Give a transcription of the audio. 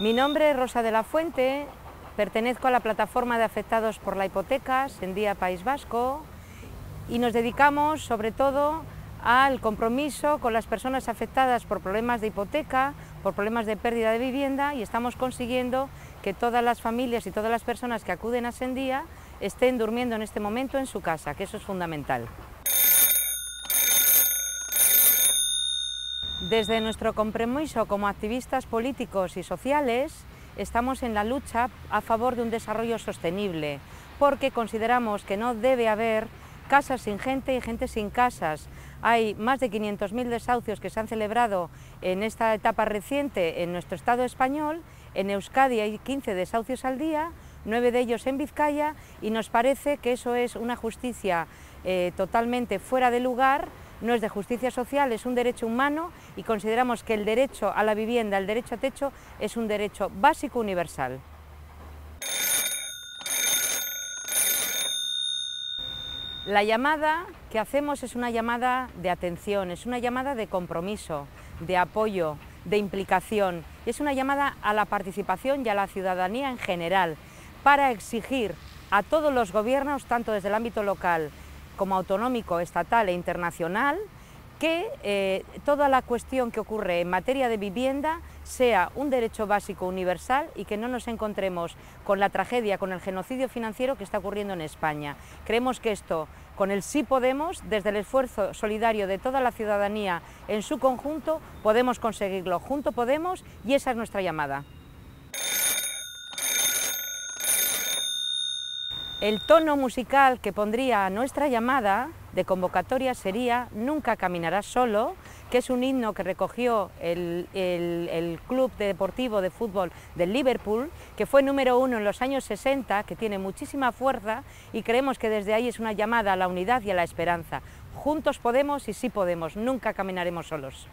Mi nombre es Rosa de la Fuente, pertenezco a la plataforma de Afectados por la Hipoteca, Sendia País Vasco, y nos dedicamos sobre todo al compromiso con las personas afectadas por problemas de hipoteca, por problemas de pérdida de vivienda, y estamos consiguiendo que todas las familias y todas las personas que acuden a Sendia estén durmiendo en este momento en su casa, que eso es fundamental. Desde nuestro compromiso como activistas políticos y sociales, estamos en la lucha a favor de un desarrollo sostenible, porque consideramos que no debe haber casas sin gente y gente sin casas. Hay más de 500.000 desahucios que se han celebrado en esta etapa reciente en nuestro Estado español. En Euskadi hay 15 desahucios al día, 9 de ellos en Vizcaya, y nos parece que eso es una justicia totalmente fuera de lugar. No es de justicia social, es un derecho humano, y consideramos que el derecho a la vivienda, el derecho a techo, es un derecho básico universal. La llamada que hacemos es una llamada de atención, es una llamada de compromiso, de apoyo, de implicación, es una llamada a la participación y a la ciudadanía en general, para exigir a todos los gobiernos, tanto desde el ámbito local como autonómico, estatal e internacional, que toda la cuestión que ocurre en materia de vivienda sea un derecho básico universal y que no nos encontremos con la tragedia, con el genocidio financiero que está ocurriendo en España. Creemos que esto, con el Sí Podemos, desde el esfuerzo solidario de toda la ciudadanía en su conjunto, podemos conseguirlo. Junto Podemos, y esa es nuestra llamada. El tono musical que pondría a nuestra llamada de convocatoria sería Nunca Caminarás Solo, que es un himno que recogió el club deportivo de fútbol del Liverpool, que fue número 1 en los años 60, que tiene muchísima fuerza, y creemos que desde ahí es una llamada a la unidad y a la esperanza. Juntos podemos y sí podemos, nunca caminaremos solos.